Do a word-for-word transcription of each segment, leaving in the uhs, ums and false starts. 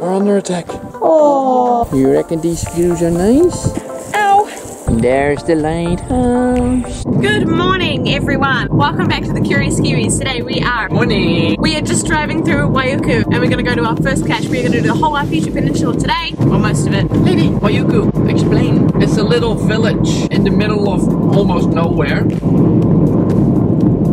We're under attack. Oh. You reckon these views are nice? Ow! There's the lighthouse. Good morning, everyone. Welcome back to the Curious Kiwis. Today we are morning. We are just driving through Waiuku, and we're gonna go to our first cache. We're gonna do the whole Awhitu Peninsula today, or most of it. Lady, Waiuku, explain. It's a little village in the middle of almost nowhere.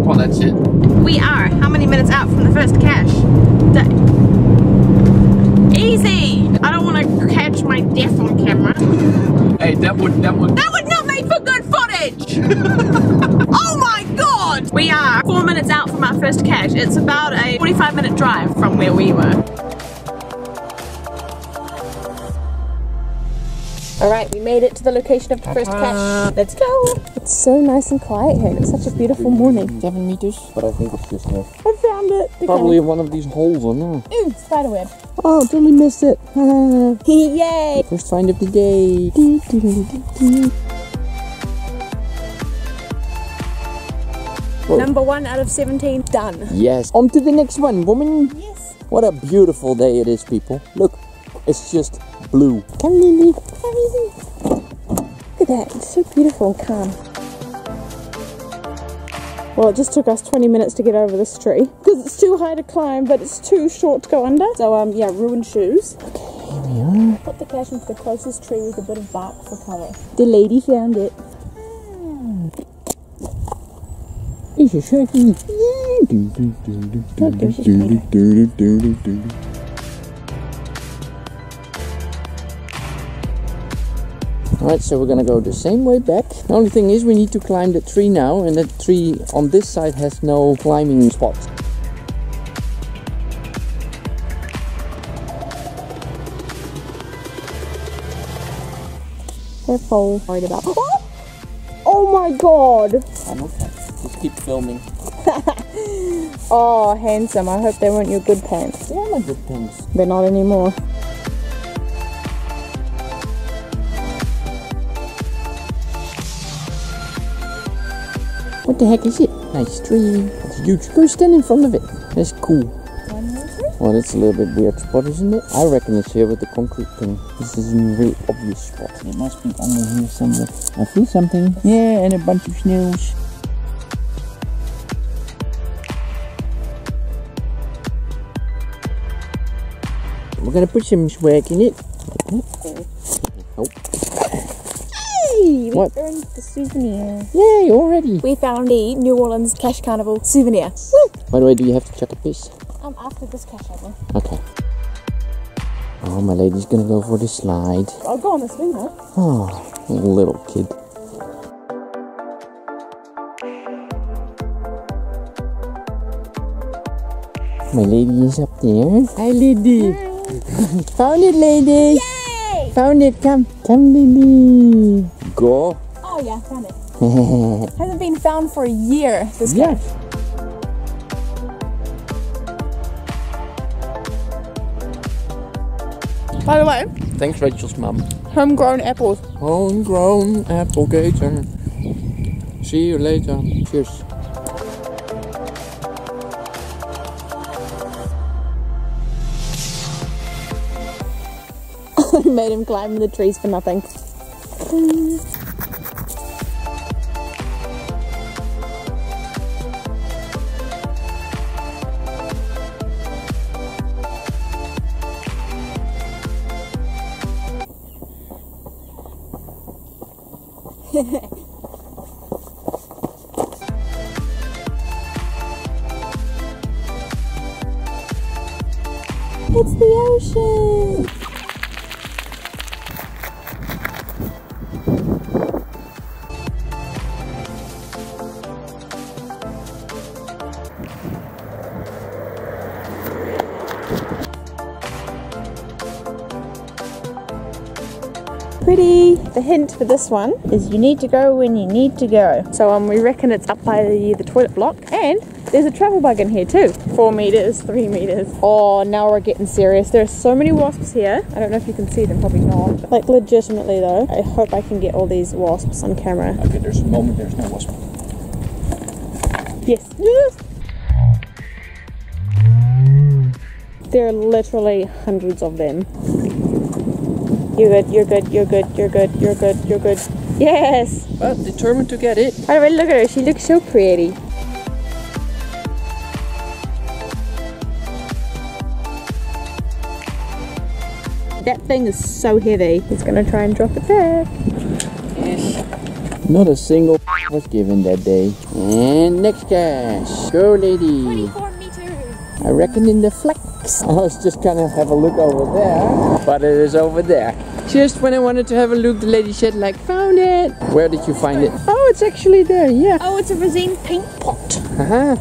Well, that's it. We are how many minutes out from the first cache? Easy! I don't want to catch my death on camera. Hey, that would that would that would not make for good footage. Oh my god! We are four minutes out from our first cache. It's about a forty-five minute drive from where we were. Alright, we made it to the location of the first cache. Let's go! It's so nice and quiet here, and it's such a beautiful morning. Seven meters, but I think it's just here. I found it! Okay. Probably one of these holes, I know. Ooh, spider web. Oh, totally missed it. Yay! First find of the day. Number one out of seventeen, done. Yes, on to the next one, woman. Yes. What a beautiful day it is, people. Look, it's just blue. Come, Lily. Come, Lily. Look at that. It's so beautiful and calm. Well, it just took us twenty minutes to get over this tree because it's too high to climb, but it's too short to go under. So, um, yeah, ruined shoes. Okay, here we are. Put the cache into the closest tree with a bit of bark for colour. The lady found it. Ah. It's a shaky. Yeah. Alright, so we're gonna go the same way back. The only thing is we need to climb the tree now, and the tree on this side has no climbing spots. Careful, worried about. Oh! Oh my god! I'm okay. Just keep filming. Oh, handsome. I hope they weren't your good pants. They are my good pants. They're not anymore. What the heck is it? Nice tree. It's huge. Go stand in front of it. That's cool. Well, that's a little bit weird spot, isn't it? I reckon it's here with the concrete thing. This is a very obvious spot. It must be under here somewhere. I feel something. Yeah, and a bunch of snails. We're gonna put some swag in it. Oh. We what? Earned the souvenir. Yay, already. We found the New Orleans Cash Carnival souvenir. Woo! By the way, do you have to check a piss? Um, after this cash, I will. Okay. Oh, my lady's gonna go for the slide. I'll go on the swing, huh? Oh, little kid. My lady is up there. Hi, lady. Hi. Found it, lady. Yay! Found it, come, come Lily. Go. Oh yeah, found it. Hasn't been found for a year, this yeah. Cache. By the way. Thanks, Rachel's mum. Homegrown apples. Homegrown apple gator. See you later. Cheers. We made him climb the trees for nothing. It's the ocean! Pretty. The hint for this one is you need to go when you need to go. So um, we reckon it's up by the, the toilet block, and there's a travel bug in here too. Four meters, three meters. Oh, now we're getting serious. There are so many wasps here. I don't know if you can see them, probably not. But like legitimately though, I hope I can get all these wasps on camera. Okay, there's a moment there's no wasp. Yes. Yes. There are literally hundreds of them. You're good, you're good, you're good, you're good, you're good, you're good. Yes! Well, determined to get it. Alright, look at her, she looks so pretty. That thing is so heavy. He's gonna try and drop it back. Yes. Not a single was given that day. And next cash. Go lady. twenty-four meters. I reckon in the flex. I was just gonna have a look over there. But it is over there. Just when I wanted to have a look, the lady said like, found it. Where did you find it? Oh, it's actually there, yeah. Oh, it's a resin paint pot. Uh-huh.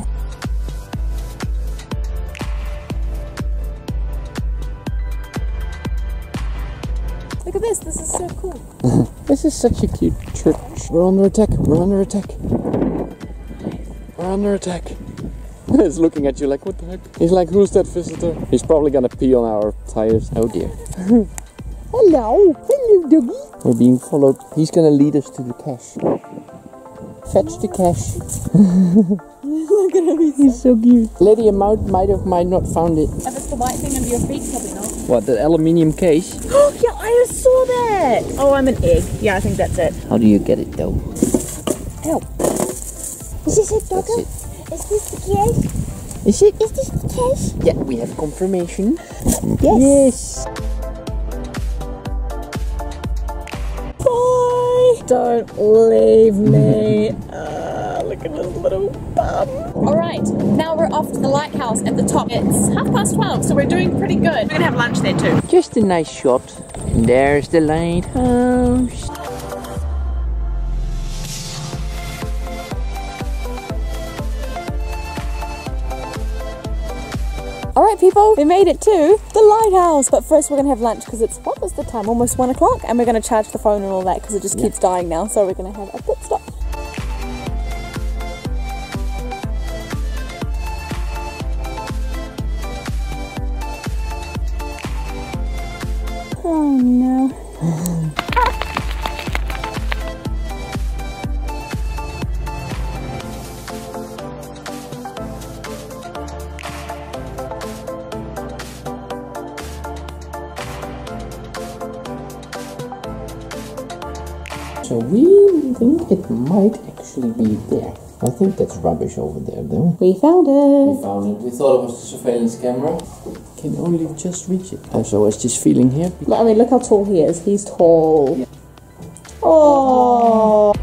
Look at this, this is so cool. This is such a cute church. We're under attack, we're under attack. We're under attack. He's looking at you like, what the heck? He's like, who's that visitor? He's probably gonna pee on our tires. Oh dear. Hello, hello doggy. We're being followed. He's gonna lead us to the cache. Fetch the cache. Look at him, he's so cute. Lady Amount might have might not found it. If it's the white thing under your feet, probably not. What, the aluminium case? Oh yeah, I saw that! Oh, I'm an egg. Yeah, I think that's it. How do you get it though? Ow. Is this it, Doggo? It. Is this the case? Is it? Is this the case? Yeah, we have confirmation. Yes! Yes. Bye! Don't leave me. Uh, look at this little bum. Alright, now we're off to the lighthouse at the top. It's half past twelve, so we're doing pretty good. We're gonna have lunch there too. Just a nice shot. And there's the lighthouse. Alright people, we made it to the lighthouse, but first we're going to have lunch because it's, what was the time, almost one o'clock, and we're going to charge the phone and all that because it just yeah. keeps dying now, so we're going to have a pit stop. Oh no. So we think it might actually be there. I think that's rubbish over there though. We found it! We found it. We thought it was the surveillance camera. Can only just reach it. Also, I was just feeling here. I mean, look how tall he is. He's tall. Yeah. Oh.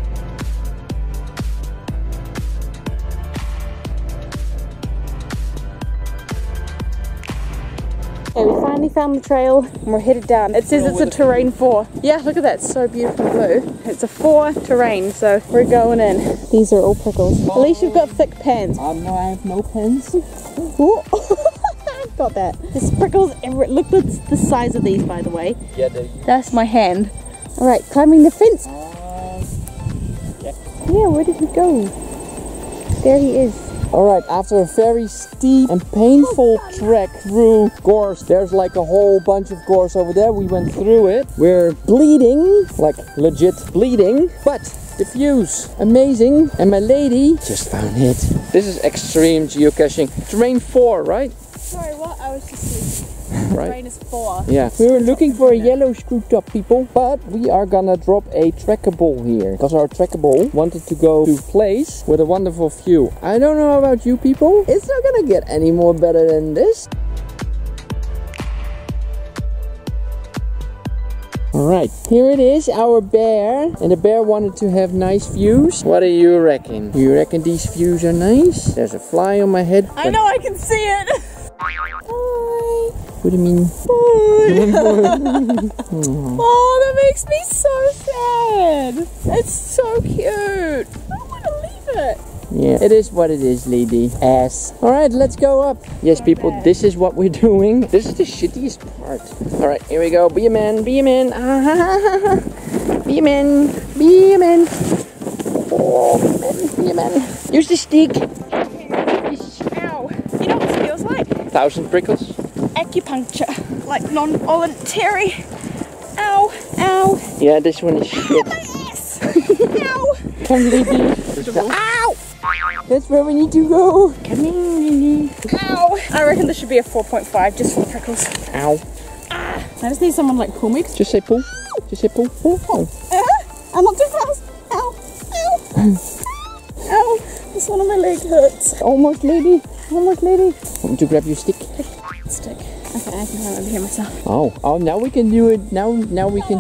Okay, we finally found the trail and we're headed down. It says it's a terrain four. Yeah, look at that, it's so beautiful blue. It's a four terrain, so we're going in. These are all prickles. At least you've got thick pants. Oh no, I have no pants. Got that. There's prickles everywhere. Look at the size of these, by the way. Yeah, they... That's my hand. All right, climbing the fence. Uh, yeah. yeah, where did he go? There he is. All right, after a very steep and painful oh, trek through gorse, there's like a whole bunch of gorse over there. We went through it. We're bleeding, like legit bleeding, but the views, amazing. And my lady just found it. This is extreme geocaching. Terrain four, right? Sorry, what? I was just sleeping. Right. The rain is four. Yeah. We were looking for a yellow screw top, people, but we are gonna drop a trackable here. Because our trackable wanted to go to a place with a wonderful view. I don't know about you people. It's not gonna get any more better than this. Alright, here it is, our bear. And the bear wanted to have nice views. What do you reckon? You reckon these views are nice? There's a fly on my head. I know, I can see it! Bye. What do you mean? Oh, that makes me so sad. It's so cute. I don't want to leave it. Yeah, it is what it is, lady. Ass. Alright, let's go up. Yes, people, this is what we're doing. This is the shittiest part. Alright, here we go. Be a man, be a man. Be a man, be a man. Oh, be a man, be a man. Use the stick. Thousand prickles. Acupuncture, like non-voluntary. Ow, ow. Yeah, this one is shit. My ass. Ow. Come, lady. Ow. That's where we need to go. Come in, lady. Ow. I reckon this should be a four point five just for the prickles. Ow. Ah, I just need someone like pull me. Just say pull. Just say pull. Pull. Pull. Uh, I'm not too fast. Ow. Ow. Ow. This one on my leg hurts. Almost lady. Almost lady. Want me to grab your stick? Stick. Okay, I can come over here myself. Oh. Oh, now we can do it. Now, now we can.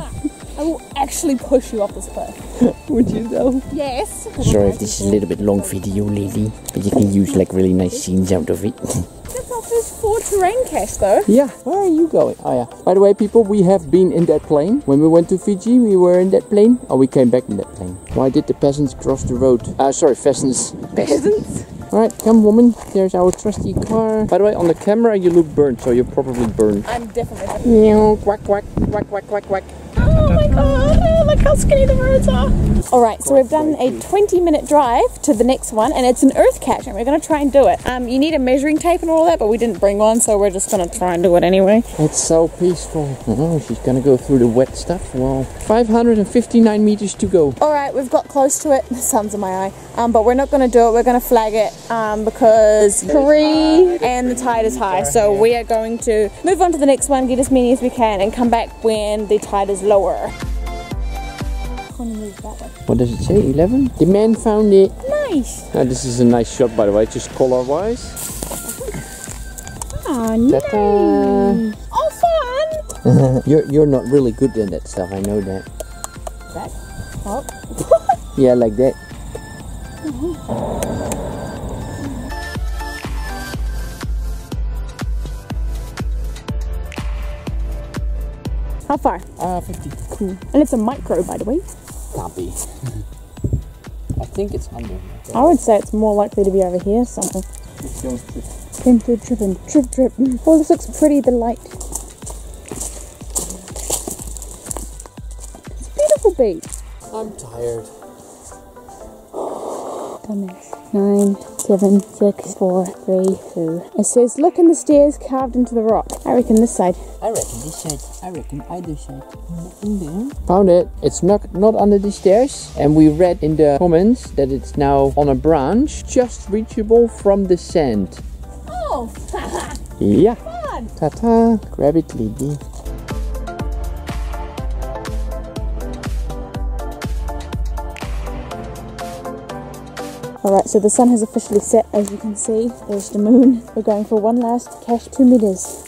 I will actually push you off this cliff. Would you though? Yes. Sorry if this is a little bit long video, lady, but you can use like really nice scenes out of it. That's our first four terrain cache though. Yeah. Where are you going? Oh yeah. By the way, people, we have been in that plane. When we went to Fiji, we were in that plane. Oh, we came back in that plane. Why did the peasants cross the road? Uh, sorry, pheasants. Peasants. Alright, come woman. There's our trusty car. By the way, on the camera you look burnt, so you're probably burnt. I'm definitely burnt. Quack, quack, quack, quack, quack, quack. Oh my god, oh, look how skinny the roads are. Alright, so we've done a twenty minute drive to the next one, and it's an earth catch, and we're going to try and do it. Um, you need a measuring tape and all that, but we didn't bring one, so we're just going to try and do it anyway. It's so peaceful. Oh, she's going to go through the wet stuff. Wow. five hundred fifty-nine meters to go. Alright, we've got close to it. The sun's in my eye. Um, but we're not going to do it. We're going to flag it um, because Korea and the tide is high, so we are going to move on to the next one, get as many as we can, and come back when the tide is lower. What does it say? eleven? The man found it. Nice. Now, this is a nice shot, by the way, just color wise. Oh, nice. Oh, fun. you're, you're not really good at that stuff, I know that. That? Oh. Yeah, like that. Mm-hmm. How far? Uh, fifty. Cool. And it's a micro, by the way. Can't be. I think it's under. I would say it's more likely to be over here something. Came through dripping, drip, drip. Oh, this looks pretty, the light. It's a beautiful beach. I'm tired. Nine, seven, six, four, three, two. It says, look in the stairs carved into the rock. I reckon this side. I reckon this side. I reckon either side. In there. Found it. It's not not under the stairs. And we read in the comments that it's now on a branch, just reachable from the sand. Oh! Yeah. Ta-ta. Grab it, lady. Alright, so the sun has officially set, as you can see. There's the moon. We're going for one last cache, two meters.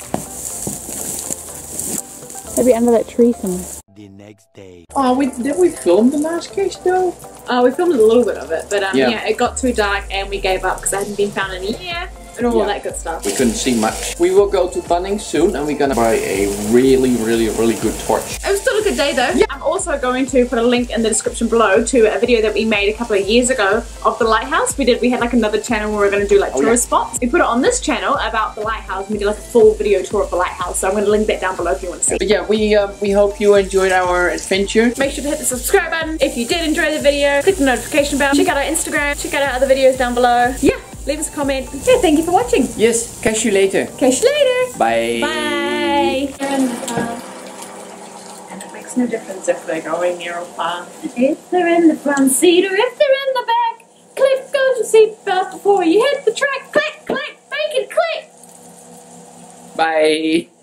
Maybe under that tree thing. The next day. Oh, we, did we film the last cache though? Oh, we filmed a little bit of it, but um, yeah. yeah, it got too dark and we gave up because I hadn't been found in here and all yeah. that good stuff. We couldn't see much. We will go to Bunnings soon and we're gonna buy a really, really, really good torch. It was still a good day though. Yeah. I'm also going to put a link in the description below to a video that we made a couple of years ago of the lighthouse. We did, we had like another channel where we were gonna do like oh, tourist yeah. spots. We put it on this channel about the lighthouse and we did like a full video tour of the lighthouse. So I'm gonna link that down below if you want to see. But yeah, we, uh, we hope you enjoyed our adventure. Make sure to hit the subscribe button. If you did enjoy the video, click the notification bell. Check out our Instagram, check out our other videos down below. Yeah. Leave us a comment. Yeah, thank you for watching. Yes, catch you later. Catch you later. Bye. Bye. And, uh, and it makes no difference if they're going near or far. If they're in the front seat or if they're in the back, click, go to seatbelt before you hit the track. Click, click, make it click. Bye.